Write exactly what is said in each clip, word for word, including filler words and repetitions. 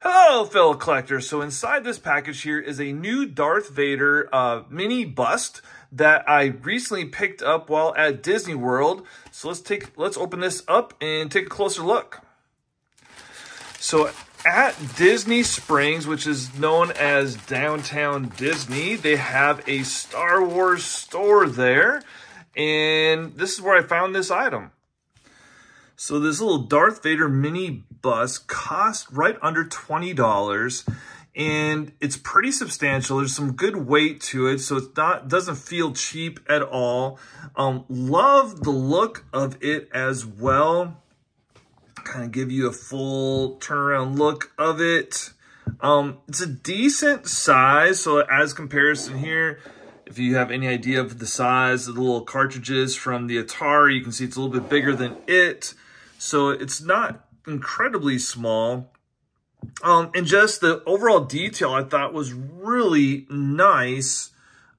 Hello, fellow collectors. So inside this package here is a new Darth Vader uh, mini bust that I recently picked up while at Disney World. So let's take let's open this up and take a closer look. So at Disney Springs, which is known as Downtown Disney, they have a Star Wars store there, and this is where I found this item. So this little Darth Vader mini bust cost right under twenty dollars, and it's pretty substantial. There's some good weight to it, so it's not doesn't feel cheap at all. Um, love the look of it as well. Kind of give you a full turnaround look of it. Um, it's a decent size, so as comparison here, if you have any idea of the size of the little cartridges from the Atari, you can see it's a little bit bigger than it. So it's not incredibly small. Um, and just the overall detail I thought was really nice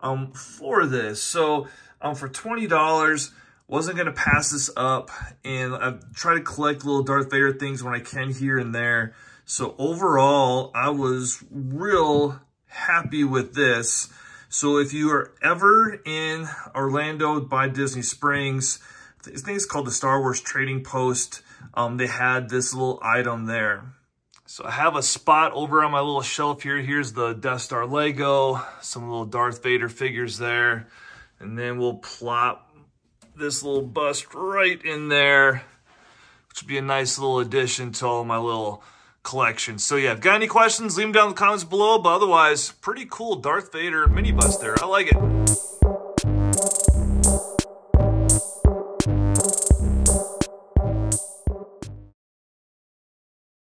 um, for this. So um, for twenty dollars, wasn't going to pass this up. And I've tried to collect little Darth Vader things when I can here and there. So overall, I was real happy with this. So if you are ever in Orlando by Disney Springs, I think it's called the Star Wars Trading Post. Um, they had this little item there. So I have a spot over on my little shelf here. Here's the Death Star Lego, some little Darth Vader figures there. And then we'll plop this little bust right in there, which would be a nice little addition to all my little collection. So yeah, if you've got any questions, leave them down in the comments below. But otherwise, pretty cool Darth Vader mini bust there. I like it.